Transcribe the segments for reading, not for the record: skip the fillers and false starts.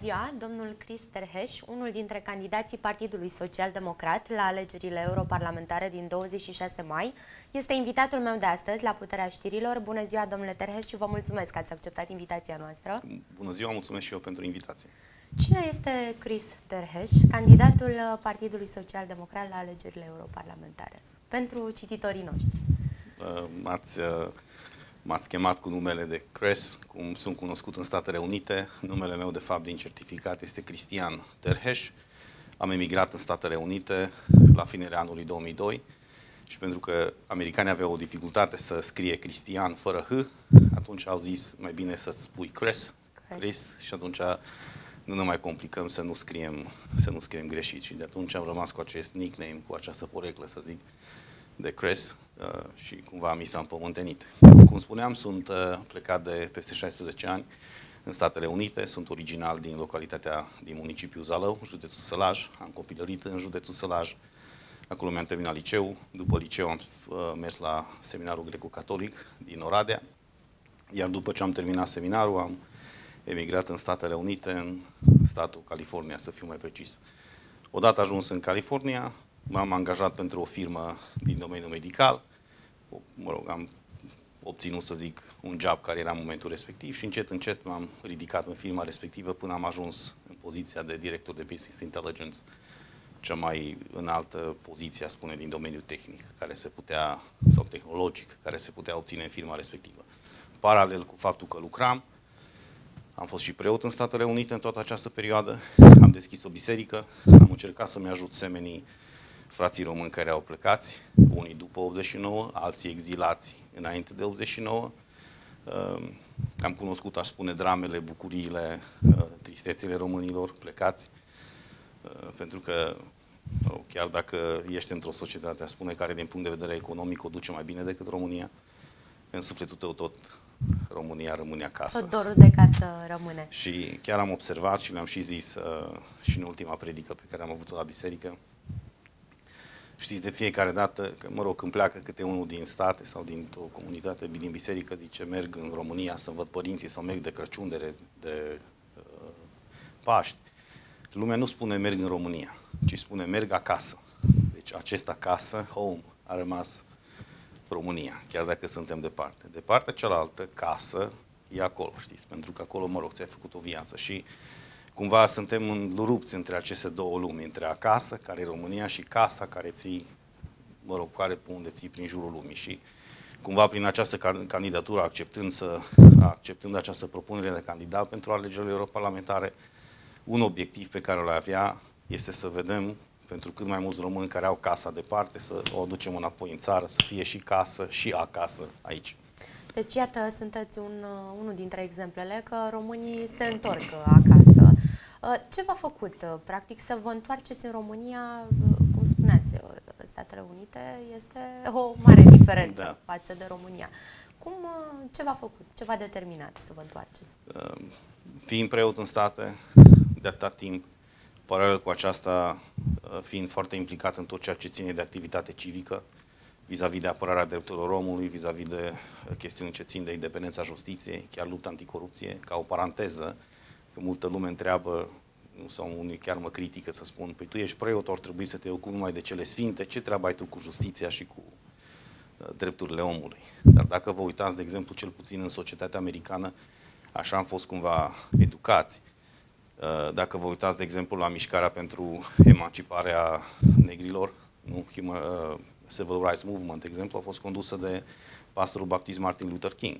ziua, domnul Cristian Terheș, unul dintre candidații Partidului Social-Democrat la alegerile europarlamentare din 26 mai, este invitatul meu de astăzi la Puterea Știrilor. Bună ziua, domnule Terheș, și vă mulțumesc că ați acceptat invitația noastră. Bună ziua, mulțumesc și eu pentru invitație. Cine este Cristian Terheș, candidatul Partidului Social-Democrat la alegerile europarlamentare? Pentru cititorii noștri. M-ați chemat cu numele de Cres, cum sunt cunoscut în Statele Unite. Numele meu, de fapt, din certificat este Cristian Terheș. Am emigrat în Statele Unite la finele anului 2002 și pentru că americanii aveau o dificultate să scrie Cristian fără H, atunci au zis mai bine să-ți spui Cres, Chris, și atunci nu ne mai complicăm să nu scriem greșit. Și de atunci am rămas cu acest nickname, cu această poreclă, să zic, de Cres și cumva mi s-a împământenit. Cum spuneam, sunt plecat de peste 16 ani în Statele Unite, sunt original din localitatea din municipiul Zalău, județul Sălaj, am copilărit în județul Sălaj, acolo mi-am terminat liceul, după liceu am mers la seminarul greco-catolic din Oradea, iar după ce am terminat seminarul am emigrat în Statele Unite, în statul California, să fiu mai precis. Odată ajuns în California, m-am angajat pentru o firmă din domeniul medical, mă rog, am obținut, să zic, un job care era în momentul respectiv și încet, încet m-am ridicat în firma respectivă până am ajuns în poziția de director de Business Intelligence, cea mai înaltă poziție, spune, din domeniul tehnic, care se putea, sau tehnologic, care se putea obține în firma respectivă. Paralel cu faptul că lucram, am fost și preot în Statele Unite în toată această perioadă, am deschis o biserică, am încercat să-mi ajut semenii frații români care au plecat, unii după 89, alții exilați înainte de 89. Am cunoscut, aș spune, dramele, bucuriile, tristețele românilor plecați, pentru că, chiar dacă ești într-o societate, aș spune, care din punct de vedere economic o duce mai bine decât România, în sufletul tău tot România rămâne acasă. Tot dorul de casă rămâne. Și chiar am observat și le-am și zis și în ultima predică pe care am avut-o la biserică, știți, de fiecare dată, că, mă rog, când pleacă câte unul din state sau dintr-o comunitate, din biserică, zice, merg în România să-mi văd părinții sau merg de Crăciun, de Paști. Lumea nu spune merg în România, ci spune merg acasă. Deci acest acasă, home, a rămas România, chiar dacă suntem departe. De partea cealaltă, casă, e acolo, știți, pentru că acolo, mă rog, ți-ai făcut o viață și cumva suntem înrupți între aceste două lumi, între acasă, care e România, și casa care ții, mă rog, care unde ții prin jurul lumii. Și cumva prin această candidatură, acceptând această propunere de candidat pentru alegerile europarlamentare, un obiectiv pe care îl avea este să vedem, pentru cât mai mulți români care au casa departe, să o aducem înapoi în țară, să fie și casă și acasă aici. Deci, iată, sunteți unul dintre exemplele că românii se întorc acasă. Ce v-a făcut, practic, să vă întoarceți în România? Cum spuneați, Statele Unite este o mare diferență, da, față de România. Ce v-a făcut? Ce v-a determinat să vă întoarceți? Fiind preot în state de atâta timp, paralel cu aceasta, fiind foarte implicat în tot ceea ce ține de activitate civică, vis-a-vis de apărarea drepturilor omului, vis-a-vis de chestiuni ce țin de independența justiției, chiar lupta anticorupție, ca o paranteză, că multă lume întreabă, sau unii chiar mă critică, să spun, păi tu ești preot, ar trebui să te ocupi numai de cele sfinte, ce treabă ai tu cu justiția și cu drepturile omului? Dar dacă vă uitați, de exemplu, cel puțin în societatea americană, așa am fost cumva educați. Dacă vă uitați, de exemplu, la mișcarea pentru emanciparea negrilor, nu, Civil Rights Movement, de exemplu, a fost condusă de pastorul baptist Martin Luther King.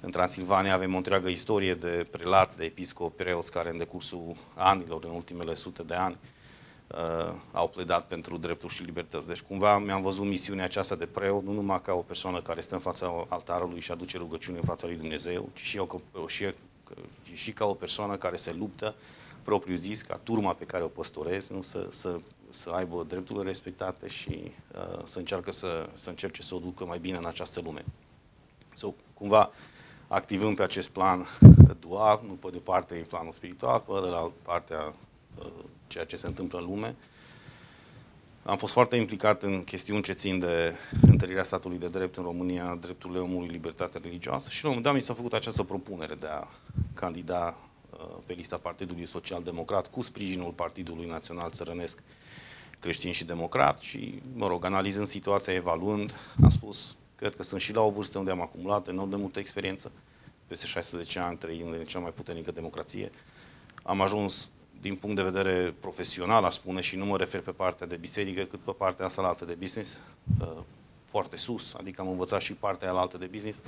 În Transilvania avem o întreagă istorie de prelați, de episcopi, preoți care în decursul anilor, în ultimele sute de ani, au pledat pentru drepturi și libertăți. Deci cumva mi-am văzut misiunea aceasta de preot, nu numai ca o persoană care stă în fața altarului și aduce rugăciune în fața lui Dumnezeu, ci și ca o persoană care se luptă, propriu zis, ca turma pe care o păstorez, nu, să aibă drepturile respectate și să încerce să o ducă mai bine în această lume. So, cumva activând pe acest plan dual, nu pe de parte în planul spiritual, pe de la partea ceea ce se întâmplă în lume, am fost foarte implicat în chestiuni ce țin de întărirea statului de drept în România, drepturile omului, libertatea religioasă și la un moment dat mi s-a făcut această propunere de a candida pe lista Partidului Social-Democrat cu sprijinul Partidului Național Țărănesc, Creștin și Democrat și, mă rog, analizând situația, evaluând, am spus, cred că sunt și la o vârstă unde am acumulat enorm de multă experiență, peste 16 ani trăind în cea mai puternică democrație. Am ajuns, din punct de vedere profesional, aș spune, și nu mă refer pe partea de biserică, cât pe partea asta de business, foarte sus, adică am învățat și partea alaltă de business.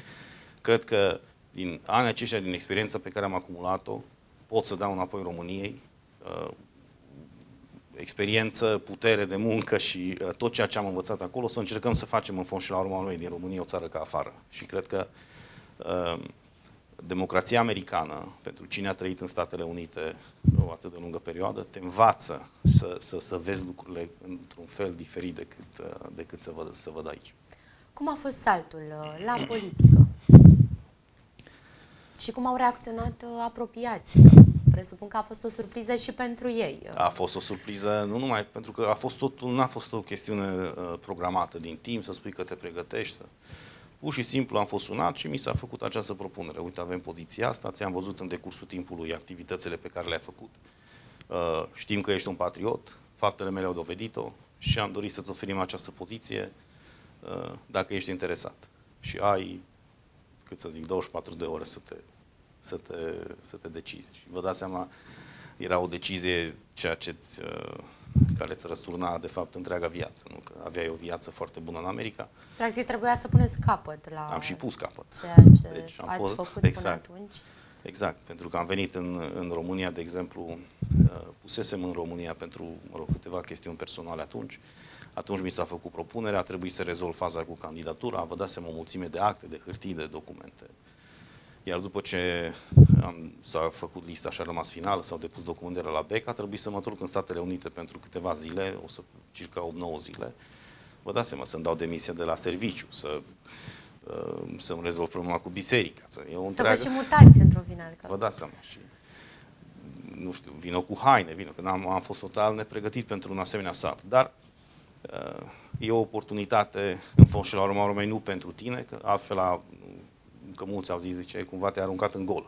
Cred că din anii aceștia, din experiența pe care am acumulat-o, pot să dau înapoi României experiență, putere de muncă și tot ceea ce am învățat acolo, să încercăm să facem în fond și la urma noi din România o țară ca afară. Și cred că democrația americană, pentru cine a trăit în Statele Unite o atât de lungă perioadă, te învață să vezi lucrurile într-un fel diferit decât să văd aici. Cum a fost saltul la politică? Și cum au reacționat apropiații? Presupun că a fost o surpriză și pentru ei. A fost o surpriză, nu numai, pentru că nu a fost o chestiune programată din timp, să spui că te pregătești. Pur și simplu am fost sunat și mi s-a făcut această propunere. Uite, avem poziția asta, ți-am văzut în decursul timpului activitățile pe care le-ai făcut. Știm că ești un patriot, faptele mele au dovedit-o și am dorit să-ți oferim această poziție dacă ești interesat. Și ai, cât să zic, 24 de ore să te decizi. Și vă dați seama, era o decizie care îți răsturna, de fapt, întreaga viață. Nu? Că aveai o viață foarte bună în America. Practic, trebuia să puneți capăt la... Am și pus capăt. Ceea ce deci, ați făcut exact, până atunci. Exact. Pentru că am venit în România, de exemplu, pusesem în România pentru, mă rog, câteva chestiuni personale atunci. Atunci mi s-a făcut propunerea, a trebuit să rezolv faza cu candidatura, vă dați seama o mulțime de acte, de hârtii, de documente. Iar după ce s-a făcut lista și a rămas finală, s-au depus documentele la BEC, a trebuit să mă întorc în Statele Unite pentru câteva zile, circa 8-9 zile. Vă dați seama, să-mi dau demisia de la serviciu, să-mi rezolv problema cu biserica. Să vă și mutați într-un final. Vă dați seama și... Nu știu, vină cu haine, vină, că am fost total nepregătit pentru un asemenea salt. Dar e o oportunitate, în fond și la urma urmei, nu pentru tine, că altfel că mulți au zis, zice, cumva te-ai aruncat în gol.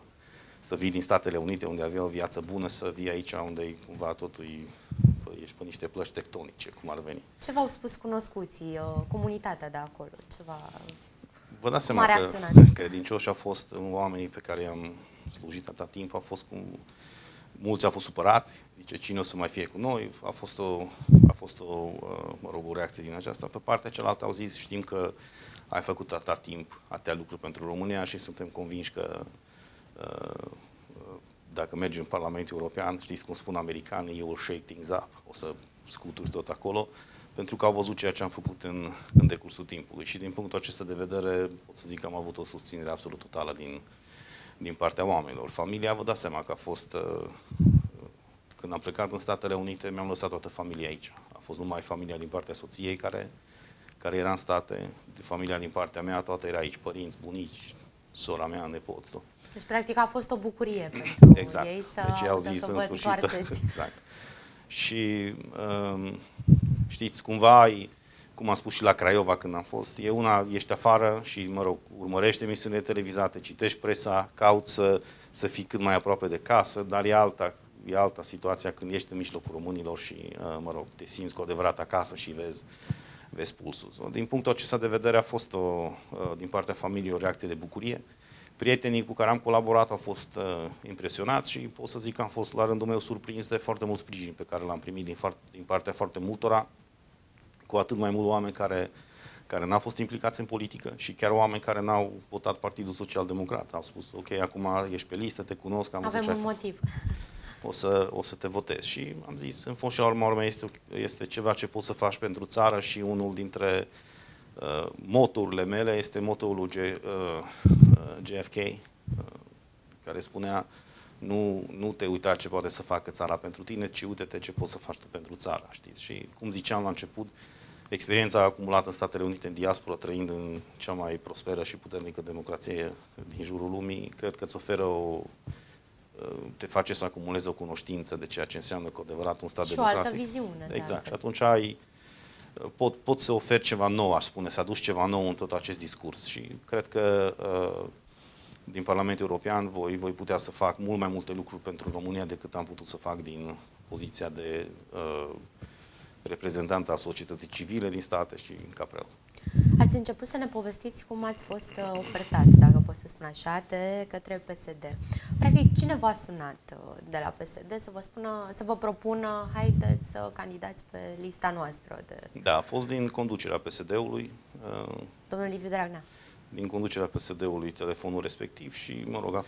Să vii din Statele Unite, unde avea o viață bună, să vii aici, unde cumva totul ești pe niște plăci tectonice, cum ar veni. Ce v-au spus cunoscuții, comunitatea de acolo? Vă dați seama că credincioși au fost oamenii pe care i-am slujit atâta timp, mulți au fost supărați, zice, cine o să mai fie cu noi? A fost o reacție din aceasta. Pe partea cealaltă au zis, știm că ai făcut atâta timp, atâtea lucruri pentru România și suntem convinși că dacă mergi în Parlamentul European, știți cum spun americanii, you will shake things up, o să scuturi tot acolo, pentru că au văzut ceea ce am făcut în decursul timpului. Și din punctul acesta de vedere, pot să zic că am avut o susținere absolut totală din partea oamenilor. Familia, vă dați seama că a fost... Când am plecat în Statele Unite, mi-am lăsat toată familia aici. A fost numai familia din partea soției care era în state, de familia din partea mea, toată era aici, părinți, bunici, sora mea, nepoți. Deci, practic, a fost o bucurie pentru exact. Ei să, deci, au zis, să vă întoarceți. Exact. Și știți, cumva, cum am spus și la Craiova când am fost, e una, ești afară și, mă rog, urmărești emisiunile televizate, citești presa, cauți să fii cât mai aproape de casă, dar e alta situația când ești în mijlocul românilor și, mă rog, te simți cu adevărat acasă și vezi pulsul. Din punctul acesta de vedere a fost din partea familiei o reacție de bucurie. Prietenii cu care am colaborat au fost impresionați și pot să zic că am fost la rândul meu surprins de foarte mult sprijin pe care l-am primit din partea foarte multora, cu atât mai mult oameni care n-au fost implicați în politică și chiar oameni care n-au votat Partidul Social-Democrat. Au spus, ok, acum ești pe listă, te cunosc, avem un motiv. O să te votez. Și am zis, în fond și la urma urmei, este ceva ce poți să faci pentru țară și unul dintre moturile mele este motoul lui JFK, care spunea, nu te uita ce poate să facă țara pentru tine, ci uite-te ce poți să faci tu pentru țara, știți? Și cum ziceam la început, experiența acumulată în Statele Unite, în diaspora, trăind în cea mai prosperă și puternică democrație din jurul lumii, cred că îți oferă te face să acumulezi o cunoștință de ceea ce înseamnă cu adevărat un stat democratic. Și o altă viziune. Exact. Și atunci poți să oferi ceva nou, aș spune, să aduci ceva nou în tot acest discurs. Și cred că din Parlamentul European voi putea să fac mult mai multe lucruri pentru România decât am putut să fac din poziția de reprezentant a societății civile din state și în capreot. Ați început să ne povestiți cum ați fost ofertat, dacă pot să spun așa, de către PSD. Practic, cine v-a sunat de la PSD să vă spună, să vă propună, haideți să candidați pe lista noastră? De... Da, a fost din conducerea PSD-ului. Domnul Liviu Dragnea. Din conducerea PSD-ului telefonul respectiv și, mă rog,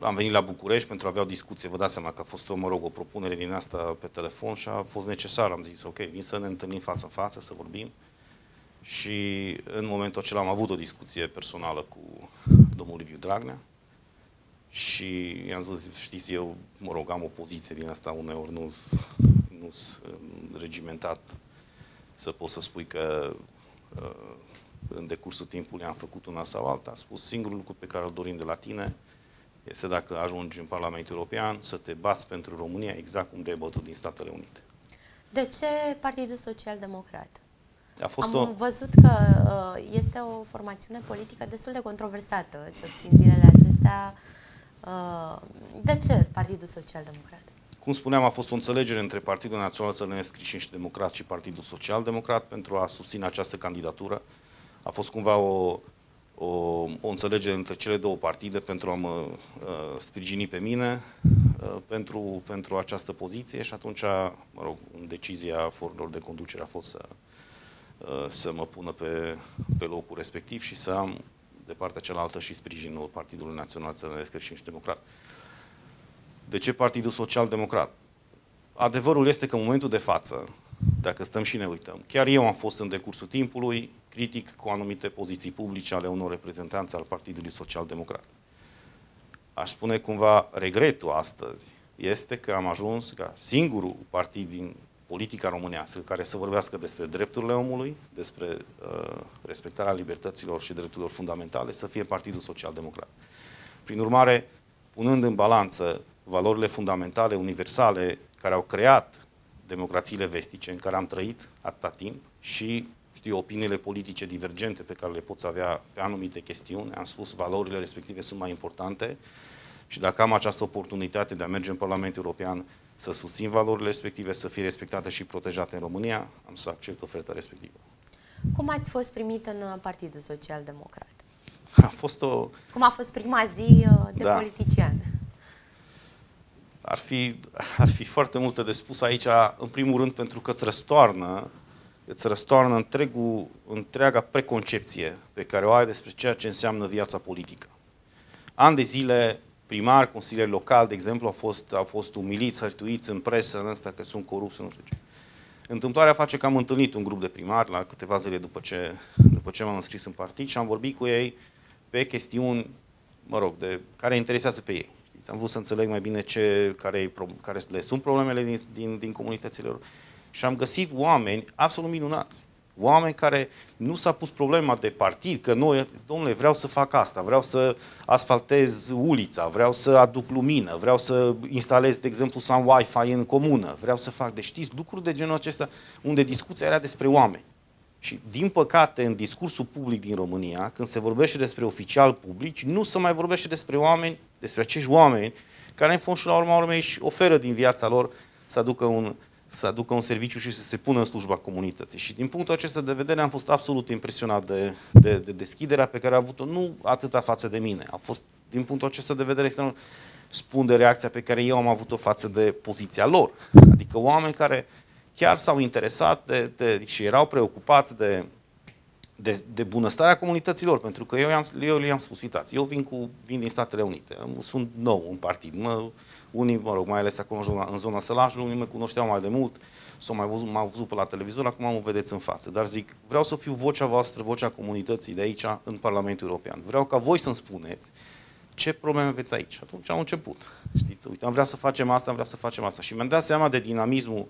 am venit la București pentru a avea o discuție, vă dați seama că a fost o propunere din asta pe telefon și a fost necesar, am zis, ok, vin să ne întâlnim față în față, să vorbim și în momentul acela am avut o discuție personală cu domnul Liviu Dragnea și i-am zis, știți, eu, am o poziție din asta, uneori nu-s regimentat să pot să spui că în decursul timpului am făcut una sau alta, a spus, singurul lucru pe care îl dorim de la tine este dacă ajungi în Parlamentul European să te bați pentru România, exact cum te-ai bătut din Statele Unite. De ce Partidul Social Democrat? Am văzut că este o formațiune politică destul de controversată, ce obțin zilele acestea. De ce Partidul Social Democrat? Cum spuneam, a fost o înțelegere între Partidul Național Țărănesc, Creștin și Democrat și Partidul Social Democrat pentru a susține această candidatură. A fost cumva o înțelegere între cele două partide pentru a mă sprijini pe mine pentru această poziție și atunci, decizia forurilor de conducere a fost să mă pună pe locul respectiv și să am de partea cealaltă și sprijinul Partidului Național Țărănesc, Creștin și Democrat. De ce Partidul Social Democrat? Adevărul este că în momentul de față, dacă stăm și ne uităm, chiar eu am fost în decursul timpului critic cu anumite poziții publice ale unor reprezentanți al Partidului Social Democrat. Aș spune cumva regretul astăzi este că am ajuns ca singurul partid din politica românească care să vorbească despre drepturile omului, despre respectarea libertăților și drepturilor fundamentale să fie Partidul Social Democrat. Prin urmare, punând în balanță valorile fundamentale, universale, care au creat democrațiile vestice în care am trăit atâta timp și opiniile politice divergente pe care le poți avea pe anumite chestiuni, am spus valorile respective sunt mai importante și dacă am această oportunitate de a merge în Parlamentul European să susțin valorile respective, să fie respectate și protejate în România, am să accept oferta respectivă. Cum ați fost primit în Partidul Social Democrat? Cum a fost prima zi de politician? Ar fi foarte multe de spus aici, în primul rând pentru că îți răstoarnă întreaga preconcepție pe care o ai despre ceea ce înseamnă viața politică. Ani de zile, primari, consilieri locali, de exemplu, au fost umiliți, hărtuiți în presă, în asta că sunt corupți, nu știu ce. Întâmplarea face că am întâlnit un grup de primari la câteva zile după ce m-am înscris în partid și am vorbit cu ei pe chestiuni, care interesează pe ei. Știți? Am vrut să înțeleg mai bine care le sunt problemele din comunitățile lor. Și am găsit oameni absolut minunați. Oameni care nu s-a pus problema de partid, că noi, domnule, vreau să fac asta, vreau să asfaltez ulița, vreau să aduc lumină, vreau să instalez, de exemplu, să am Wi-Fi în comună, vreau să fac, deci știți, lucruri de genul acesta unde discuția era despre oameni. Și, din păcate, în discursul public din România, când se vorbește despre oficiali publici, nu se mai vorbește despre oameni, despre acești oameni care, în fond și la urma urmei, își oferă din viața lor să aducă un serviciu și să se pună în slujba comunității. Și din punctul acesta de vedere am fost absolut impresionat de deschiderea pe care a avut-o, nu atâta față de mine, a fost, din punctul acesta de vedere, spun de reacția pe care eu am avut-o față de poziția lor. Adică oameni care chiar s-au interesat și erau preocupați de bunăstarea comunităților, pentru că eu le-am spus, uitați, eu vin din Statele Unite, sunt nou în partid, unii, mai ales acum în zona Sălajului, unii mă cunoșteau mai de mult, sau m-au văzut pe la televizor, acum mă vedeți în față. Dar zic, vreau să fiu vocea voastră, vocea comunității de aici, în Parlamentul European. Vreau ca voi să-mi spuneți ce probleme aveți aici. Atunci am început. Știți, uite, am vrea să facem asta, am vrea să facem asta. Și mi-am dat seama de dinamismul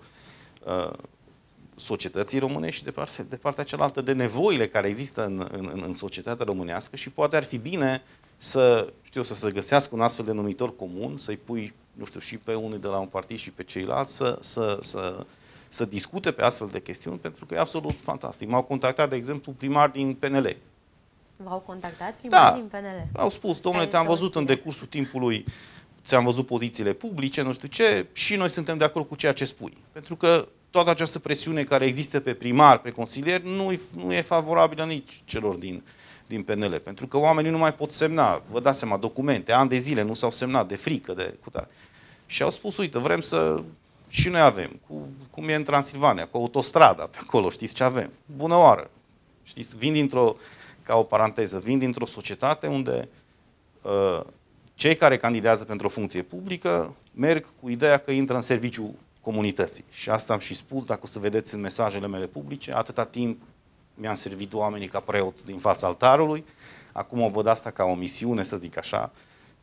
societății românești și de partea cealaltă, de nevoile care există în societatea românească și poate ar fi bine să se găsească un astfel de numitor comun, să-i pui, nu știu, și pe unii de la un partid și pe ceilalți să discute pe astfel de chestiuni, pentru că e absolut fantastic. M-au contactat, de exemplu, primari din PNL, V-au contactat primari din PNL? Au spus, domnule, te-am văzut în decursul timpului, ți-am văzut pozițiile publice, nu știu ce, și noi suntem de acord cu ceea ce spui. Pentru că toată această presiune care există pe primar, pe consilieri, nu e favorabilă nici celor din PNL. Pentru că oamenii nu mai pot semna, vă dați seama, documente, ani de zile nu s-au semnat, de frică, de cutare. Și au spus, uite, vrem să... Și noi avem, cum e în Transilvania, cu autostrada pe acolo, știți ce avem. Bună oară! Știți, vin dintr-o, ca o paranteză, vin dintr-o societate unde cei care candidează pentru o funcție publică merg cu ideea că intră în serviciul comunității. Și asta am și spus, dacă o să vedeți în mesajele mele publice, atâta timp mi-am servit oamenii ca preot din fața altarului, acum o văd asta ca o misiune, să zic așa,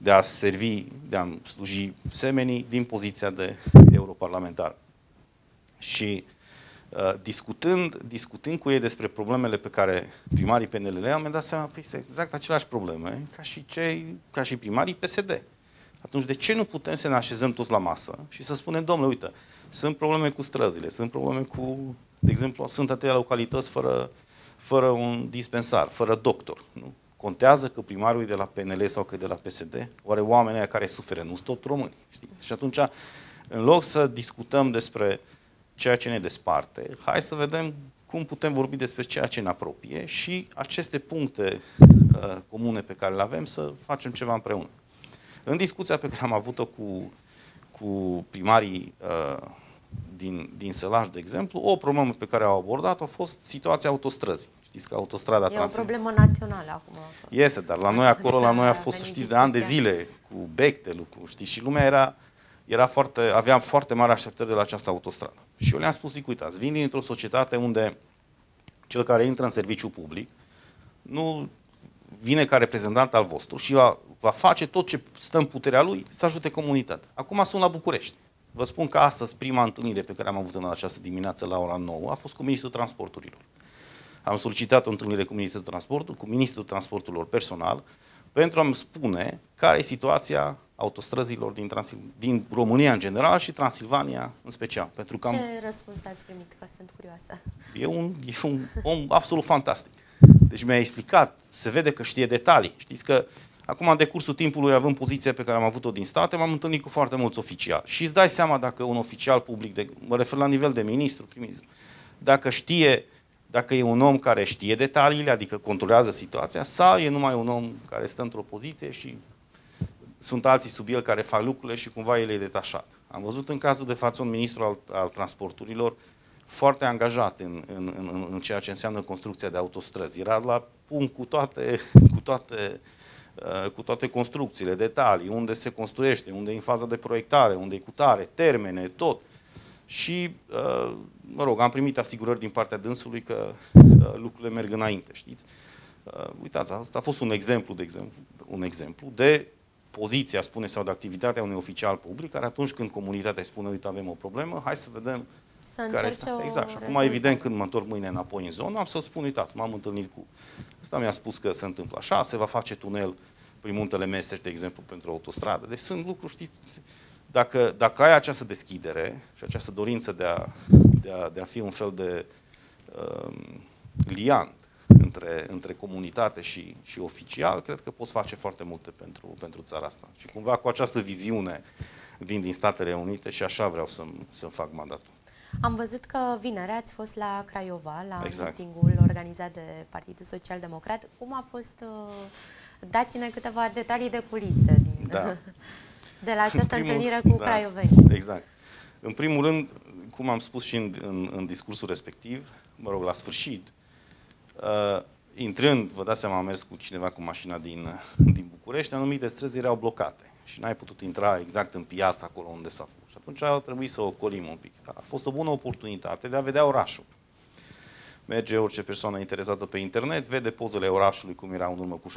de a servi, de a sluji semenii din poziția de europarlamentar. Și discutând cu ei despre problemele pe care primarii PNL le-am dat seama, păi, sunt exact aceleași probleme ca și primarii PSD. Atunci, de ce nu putem să ne așezăm toți la masă și să spunem, domnule, uite, sunt probleme cu străzile, sunt probleme cu, de exemplu, sunt atâtea localități fără un dispensar, fără doctor, nu? Contează că primarul e de la PNL sau că e de la PSD? Oare oamenii care suferă nu sunt tot români? Știți? Și atunci, în loc să discutăm despre ceea ce ne desparte, hai să vedem cum putem vorbi despre ceea ce ne apropie și aceste puncte comune pe care le avem să facem ceva împreună. În discuția pe care am avut-o cu primarii din Sălaj, de exemplu, o problemă pe care au abordat-o a fost situația autostrăzii. Știți că autostrada Transilvania... E o problemă națională acum. Este, dar la noi acolo, la noi a fost, știți, de ani de zile, cu bectelul, cu, știți, și lumea era foarte, avea foarte mari așteptări de la această autostradă. Și eu le-am spus, zic, uitați, vin dintr-o societate unde cel care intră în serviciu public nu vine ca reprezentant al vostru și va face tot ce stă în puterea lui să ajute comunitatea. Acum sunt la București. Vă spun că astăzi prima întâlnire pe care am avut-o în această dimineață la ora 9 a fost cu Ministrul Transporturilor. Am solicitat o întâlnire cu Ministrul Transportului, cu Ministrul Transporturilor personal, pentru a-mi spune care e situația autostrăzilor din România în general și Transilvania în special. Pentru că ce răspuns ați primit? Că sunt curioasă. E un om absolut fantastic. Deci mi-a explicat, se vede că știe detalii. Știți că acum, în decursul timpului, având poziția pe care am avut-o din state, m-am întâlnit cu foarte mulți oficiali. Și îți dai seama dacă un oficial public, mă refer la nivel de ministru, prim-ministru, dacă e un om care știe detaliile, adică controlează situația, sau e numai un om care stă într-o poziție și sunt alții sub el care fac lucrurile și cumva el e detașat. Am văzut în cazul de față un ministru al transporturilor foarte angajat în ceea ce înseamnă construcția de autostrăzi. Era la punct cu toate construcțiile, detalii, unde se construiește, unde e în faza de proiectare, unde e cutare, termene, tot. Și, mă rog, am primit asigurări din partea dânsului că lucrurile merg înainte, știți? Uitați, asta a fost un exemplu de poziția, spune, sau de activitatea unui oficial public, care atunci când comunitatea spune, uite, avem o problemă, hai să vedem care este. Exact. Și acum, evident, când mă întorc mâine înapoi în zonă, am să spun, uitați, m-am întâlnit cu... Asta mi-a spus că se întâmplă așa, se va face tunel prin Muntele Meseș, de exemplu, pentru autostradă. Deci sunt lucruri, știți... Dacă ai această deschidere și această dorință de a fi un fel de liant între comunitate și oficial, cred că poți face foarte multe pentru țara asta. Și cumva cu această viziune vin din Statele Unite și așa vreau să-mi fac mandatul. Am văzut că vinerea ați fost la Craiova, la meeting-ul organizat de Partidul Social Democrat. Cum a fost? Dați-ne câteva detalii de culise din... Da. De la această întâlnire cu craioveni. Exact. În primul rând, cum am spus și în discursul respectiv, mă rog, la sfârșit, intrând, vă dați seama, am mers cu cineva cu mașina din București, anumite străzi erau blocate și n-ai putut intra exact în piața acolo unde s-a făcut. Și atunci a trebuit să ocolim un pic. A fost o bună oportunitate de a vedea orașul. Merge orice persoană interesată pe internet, vede pozele orașului cum era în urmă cu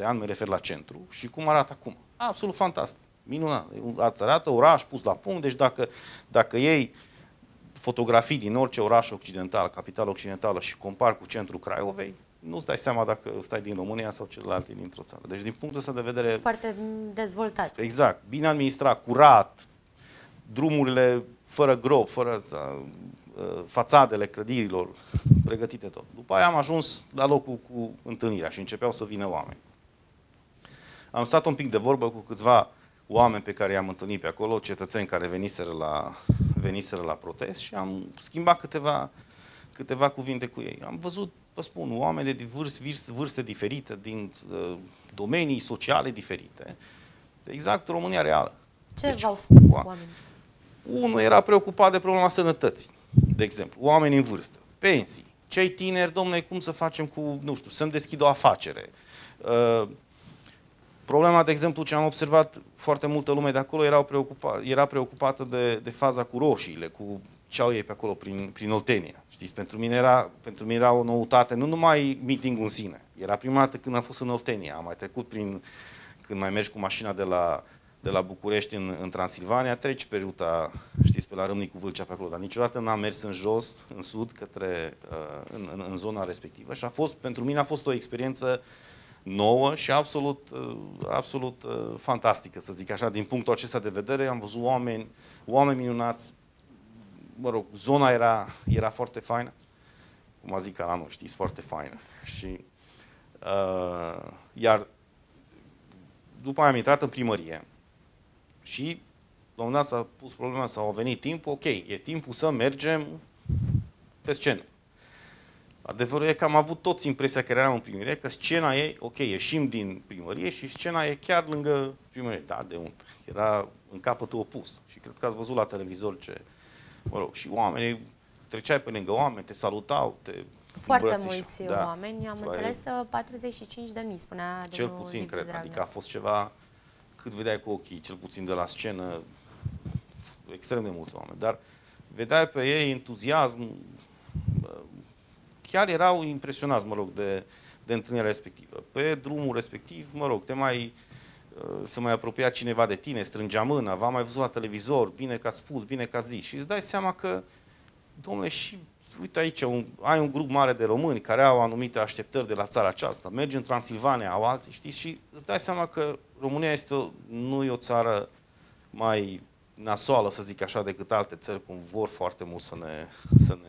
6-7 ani, mă refer la centru, și cum arată acum. Absolut fantastic. Minunat, ați arată oraș pus la punct, deci dacă iei fotografii din orice oraș occidental, capitală occidentală, și compari cu centrul Craiovei, nu-ți dai seama dacă stai din România sau celelalte dintr-o țară. Deci din punctul ăsta de vedere... Foarte dezvoltat. Exact, bine administrat, curat, drumurile fără gropi, fără fațadele clădirilor pregătite tot. După aia am ajuns la locul cu întâlnirea și începeau să vină oameni. Am stat un pic de vorbă cu câțiva oameni pe care i-am întâlnit pe acolo, cetățeni care veniseră la protest și am schimbat câteva cuvinte cu ei. Am văzut, vă spun, oameni de vârste diferite, din domenii sociale diferite, exact România reală. Ce deci, v-au spus oamenii? Unul era preocupat de problema sănătății, de exemplu, oameni în vârstă, pensii, cei tineri, domnule, cum să facem cu, nu știu, să-mi deschid o afacere. Problema, de exemplu, ce am observat, foarte multă lume de acolo era preocupată de faza cu roșiile, cu ce au ei pe acolo prin Oltenia. Știți, pentru mine era o noutate, nu numai meeting-ul în sine. Era prima dată când am fost în Oltenia, am mai trecut prin, când mai mergi cu mașina de la București în Transilvania, treci pe ruta, știți, pe la Râmnicu Vâlcea pe acolo, dar niciodată n-am mers în jos, în sud, către, în zona respectivă și a fost, pentru mine a fost o experiență nouă și absolut fantastică, să zic așa, din punctul acesta de vedere. Am văzut oameni minunați, mă rog, zona era foarte faină, cum a zis ca la noi, știți, foarte faină. Și, iar după aia am intrat în primărie și domnul s-a pus problema, s-a venit timpul, ok, e timpul să mergem pe scenă. Adevărul e că am avut toți impresia că eram în primărie, că scena e, ok, ieșim din primărie și scena e chiar lângă primărie. Da, de unde? Era în capătul opus. Și cred că ați văzut la televizor ce, mă rog, și oamenii, treceai pe lângă oameni, te salutau, te foarte mulți oameni, da. Am înțeles 45.000, spunea cel puțin, Liviu Dragnea. Adică a fost ceva, cât vedeai cu ochii, cel puțin de la scenă, extrem de mulți oameni. Dar vedeai pe ei entuziasm, chiar erau impresionați, mă rog, de întâlnirea respectivă. Pe drumul respectiv, mă rog, se mai apropia cineva de tine, strângea mâna, v-am mai văzut la televizor, bine că ați spus, bine că ați zis. Și îți dai seama că, domnule, și uite aici, ai un grup mare de români care au anumite așteptări de la țara aceasta, mergi în Transilvania, au alții, știți, și îți dai seama că România nu e o țară mai nasoală, să zic așa, decât alte țări, cum vor foarte mult să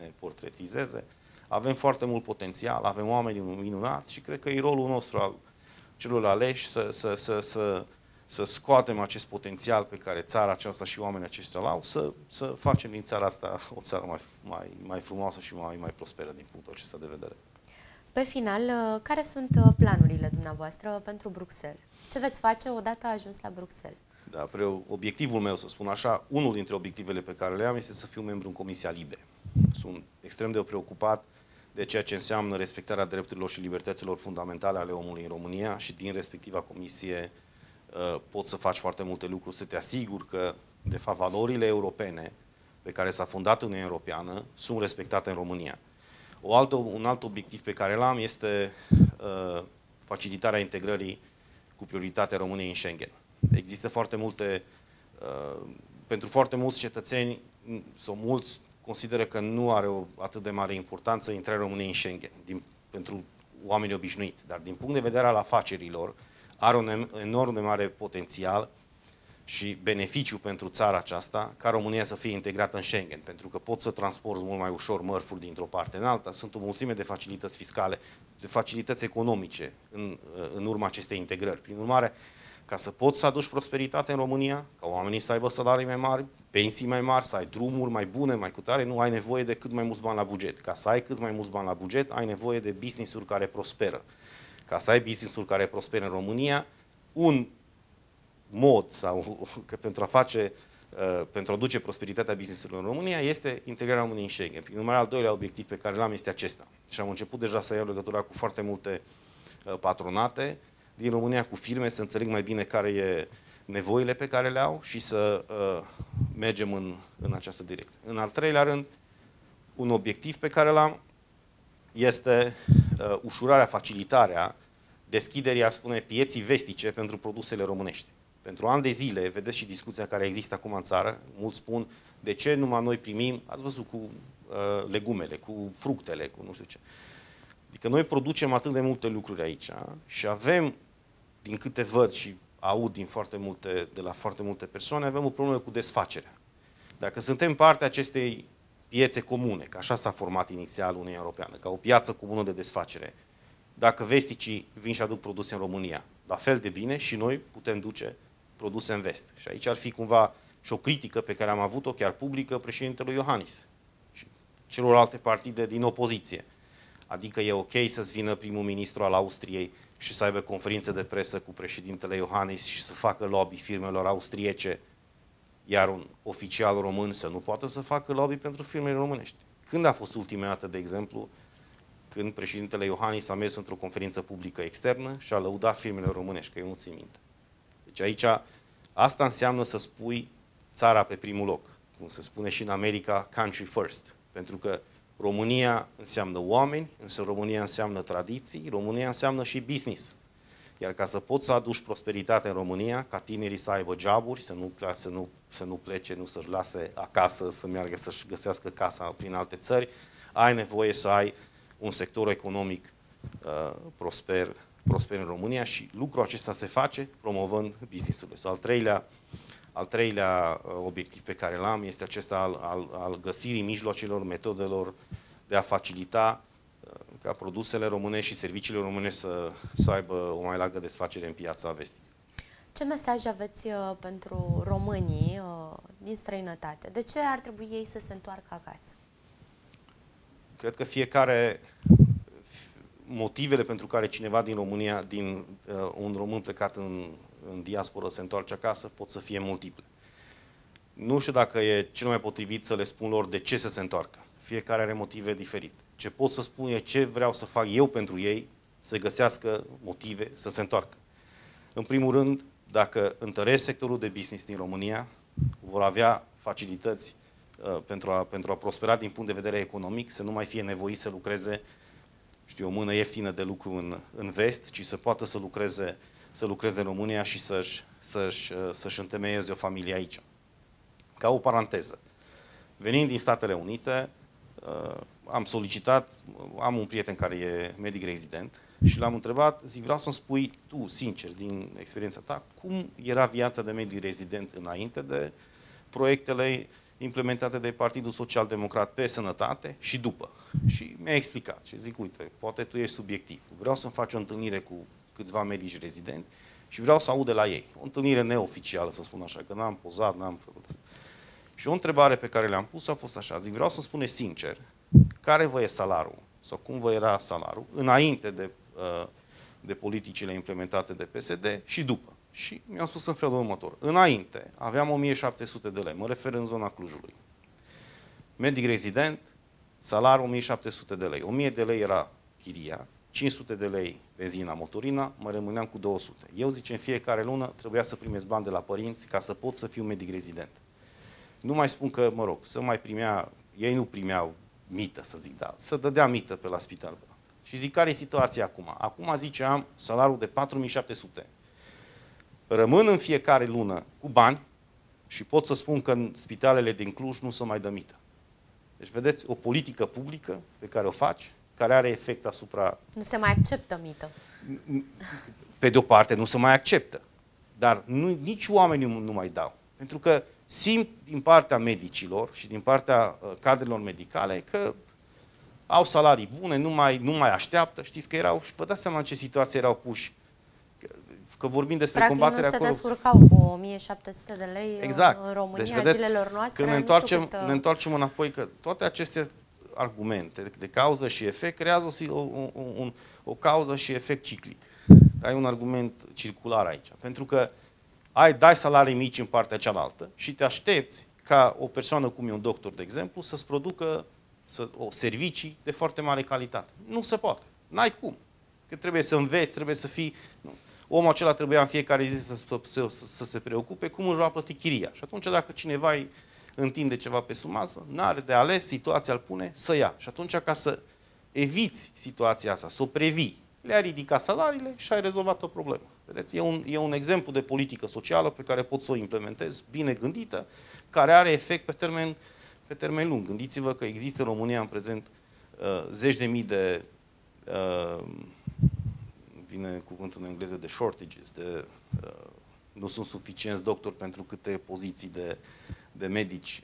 ne portretizeze. Avem foarte mult potențial, avem oameni minunați și cred că e rolul nostru al celor aleși să scoatem acest potențial pe care țara aceasta și oamenii aceștia l-au, să facem din țara asta o țară mai frumoasă și mai prosperă din punctul acesta de vedere. Pe final, care sunt planurile dumneavoastră pentru Bruxelles? Ce veți face odată ajuns la Bruxelles? Da, obiectivul meu, să spun așa, unul dintre obiectivele pe care le am este să fiu membru în Comisia Libertăți. Sunt extrem de preocupat de ceea ce înseamnă respectarea drepturilor și libertăților fundamentale ale omului în România și din respectiva comisie poți să faci foarte multe lucruri, să te asiguri că, de fapt, valorile europene pe care s-a fundat Uniunea Europeană sunt respectate în România. Un alt obiectiv pe care l-am este facilitarea integrării cu prioritatea României în Schengen. Există foarte multe, pentru foarte mulți cetățeni, sau mulți consideră că nu are o atât de mare importanță intrarea României în Schengen pentru oamenii obișnuiți, dar din punct de vedere al afacerilor are un enorm de mare potențial și beneficiu pentru țara aceasta ca România să fie integrată în Schengen, pentru că poți să transporti mult mai ușor mărfuri dintr-o parte în alta, sunt o mulțime de facilități fiscale, de facilități economice în urma acestei integrări. Prin urmare, ca să poți să aduci prosperitate în România, ca oamenii să aibă salarii mai mari, pensii mai mari, să ai drumuri mai bune, mai cutare, nu ai nevoie de cât mai mulți bani la buget. Ca să ai cât mai mulți bani la buget, ai nevoie de business-uri care prosperă. Ca să ai business-uri care prosperă în România, un mod sau că pentru a duce prosperitatea business-urilor în România este integrarea României în Schengen. Prin urmare, al doilea obiectiv pe care l-am este acesta. Și am început deja să iau legătura cu foarte multe patronate din România, cu firme, să înțeleg mai bine care e nevoile pe care le au și să mergem în această direcție. În al treilea rând, un obiectiv pe care l-am este ușurarea, facilitarea deschiderii, aș spune, pieții vestice pentru produsele românești. Pentru ani de zile, vedeți și discuția care există acum în țară, mulți spun de ce numai noi primim, ați văzut, cu legumele, cu fructele, cu nu știu ce. Adică noi producem atât de multe lucruri aici și avem, din câte văd și aud de la foarte multe persoane, avem o problemă cu desfacerea. Dacă suntem partea acestei piețe comune, că așa s-a format inițial Uniunea Europeană, ca o piață comună de desfacere. Dacă vesticii vin și aduc produse în România, la fel de bine și noi putem duce produse în vest. Și aici ar fi cumva și o critică pe care am avut-o chiar publică președintelui Iohannis și celorlalte partide din opoziție. Adică e ok să-ți vină primul ministru al Austriei și să aibă conferințe de presă cu președintele Iohannis și să facă lobby firmelor austriece, iar un oficial român să nu poată să facă lobby pentru firmele românești. Când a fost ultima dată, de exemplu, când președintele Iohannis a mers într-o conferință publică externă și a lăudat firmele românești, că eu nu țin minte. Deci aici, asta înseamnă să spui țara pe primul loc, cum se spune și în America, country first, pentru că România înseamnă oameni, însă România înseamnă tradiții, România înseamnă și business. Iar ca să poți să aduci prosperitate în România, ca tinerii să aibă joburi, să nu plece, nu să-și lase acasă, să meargă să-și găsească casa prin alte țări, ai nevoie să ai un sector economic prosper în România și lucrul acesta se face promovând business-urile. So, al treilea obiectiv pe care l-am este acesta al găsirii mijloacelor, metodelor de a facilita ca produsele românești și serviciile românești să aibă o mai largă desfacere în piața vestică. Ce mesaj aveți pentru românii din străinătate? De ce ar trebui ei să se întoarcă acasă? Cred că fiecare motivele pentru care cineva din România, un român plecat în diasporă se întoarce acasă, pot să fie multiple. Nu știu dacă e cel mai potrivit să le spun lor de ce să se întoarcă. Fiecare are motive diferite. Ce pot să spun e ce vreau să fac eu pentru ei să găsească motive să se întoarcă. În primul rând, dacă întăresc sectorul de business din România, vor avea facilități pentru a prospera din punct de vedere economic, să nu mai fie nevoit să lucreze, știu, o mână ieftină de lucru în vest, ci să poată să lucreze în România și să-și întemeieze o familie aici. Ca o paranteză, venind din Statele Unite, am un prieten care e medic rezident și l-am întrebat, zic, vreau să-mi spui tu, sincer, din experiența ta, cum era viața de medic rezident înainte de proiectele implementate de Partidul Social-Democrat pe sănătate și după. Și mi-a explicat și zic, uite, poate tu ești subiectiv, vreau să-mi faci o întâlnire cu câțiva medici rezidenți și vreau să aud de la ei. O întâlnire neoficială, să spun așa, că n-am pozat, n-am făcut asta. Și o întrebare pe care le-am pus a fost așa, zic, vreau să-mi spuneți sincer, care vă e salariul sau cum vă era salariul înainte de politicile implementate de PSD și după. Și mi-am spus în felul următor. Înainte aveam 1700 de lei, mă refer în zona Clujului. Medic rezident, salariu 1700 de lei. 1000 de lei era chiria, 500 de lei benzina, motorina, mă rămâneam cu 200. Eu, zice, în fiecare lună trebuia să primesc bani de la părinți ca să pot să fiu medic rezident. Nu mai spun că, mă rog, ei nu primeau mită, să zic, da, să dădea mită pe la spital. Și zic, care e situația acum? Acum, zice, am salariul de 4700. Rămân în fiecare lună cu bani și pot să spun că în spitalele din Cluj nu se mai dă mită. Deci vedeți, o politică publică pe care o faci, care are efect asupra... Nu se mai acceptă mită. Pe de-o parte nu se mai acceptă, dar nici oamenii nu mai dau. Pentru că simt din partea medicilor și din partea cadrelor medicale că au salarii bune, nu mai așteaptă. Știți că erau, vă dați seama în ce situație erau puși. Că vorbim despre combaterea corupției. Practic nu se descurcau cu 1700 de lei în România, deci, vedeți, zilelor noastre. Când ne întoarcem înapoi, că toate aceste argumente de cauză și efect creează o cauză și efect ciclic. Ai un argument circular aici. Pentru că dai salarii mici în partea cealaltă și te aștepți ca o persoană cum e un doctor, de exemplu, să-ți producă servicii de foarte mare calitate. Nu se poate. N-ai cum. Că trebuie să înveți, trebuie să fii... Nu. Omul acela trebuia în fiecare zi să se preocupe cum își va plăti chiria. Și atunci dacă cineva îi întinde ceva pe sumasă, n-are de ales, situația îl pune să ia. Și atunci ca să eviți situația asta, să o previi, le-ai ridicat salariile și ai rezolvat o problemă. Vedeți, e un exemplu de politică socială pe care pot să o implementez, bine gândită, care are efect pe termen lung. Gândiți-vă că există în România în prezent zeci de mii de... vine cuvântul în engleză de shortages, nu sunt suficienți doctori pentru câte poziții de, de medici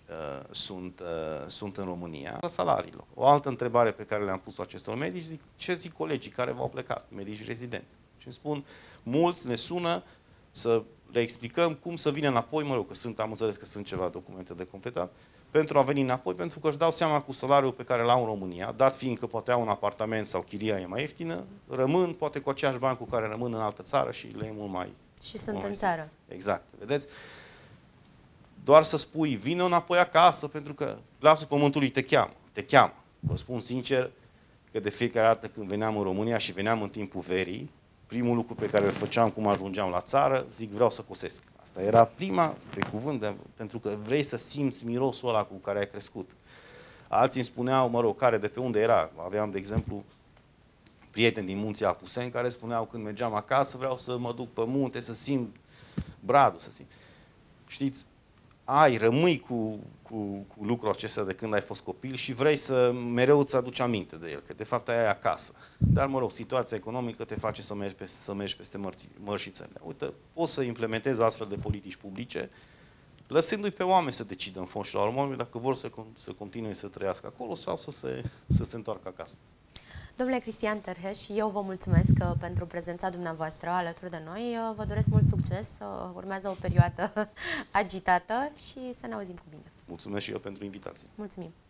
sunt în România, salariilor. O altă întrebare pe care le-am pus acestor medici, zic, ce zic colegii care v-au plecat, medici rezidenți? Și îmi spun, mulți ne sună să le explicăm cum să vină înapoi, mă rog, că sunt, am înțeles că sunt ceva documente de completat, pentru a veni înapoi, pentru că își dau seama cu salariul pe care l-au în România, dat fiind că poate au un apartament sau chiria e mai ieftină, rămân poate cu aceiași bani cu care rămân în altă țară și le e mult mai... Și sunt în țară. Exact, vedeți? Doar să spui, vină înapoi acasă, pentru că glasul pământului te cheamă, te cheamă. Vă spun sincer că de fiecare dată când veneam în România și veneam în timpul verii, primul lucru pe care îl făceam cum ajungeam la țară, zic, vreau să cosesc. Asta era prima, pe cuvânt, pentru că vrei să simți mirosul ăla cu care ai crescut. Alții îmi spuneau, mă rog, care de pe unde era. Aveam, de exemplu, prieteni din munții Apuseni care spuneau, când mergeam acasă, vreau să mă duc pe munte, să simt bradul, să simt. Știți, rămâi cu lucrul acesta de când ai fost copil și vrei să mereu îți aduci aminte de el, că de fapt ai acasă. Dar, mă rog, situația economică te face să mergi peste, mărșițele. Uite, poți să implementezi astfel de politici publice, lăsându-i pe oameni să decidă în fond și la urmă dacă vor să continue să trăiască acolo sau să se întoarcă acasă. Domnule Cristian Terheș, eu vă mulțumesc pentru prezența dumneavoastră alături de noi. Vă doresc mult succes. Urmează o perioadă agitată și să ne auzim cu bine. Mulțumesc și eu pentru invitație. Mulțumim.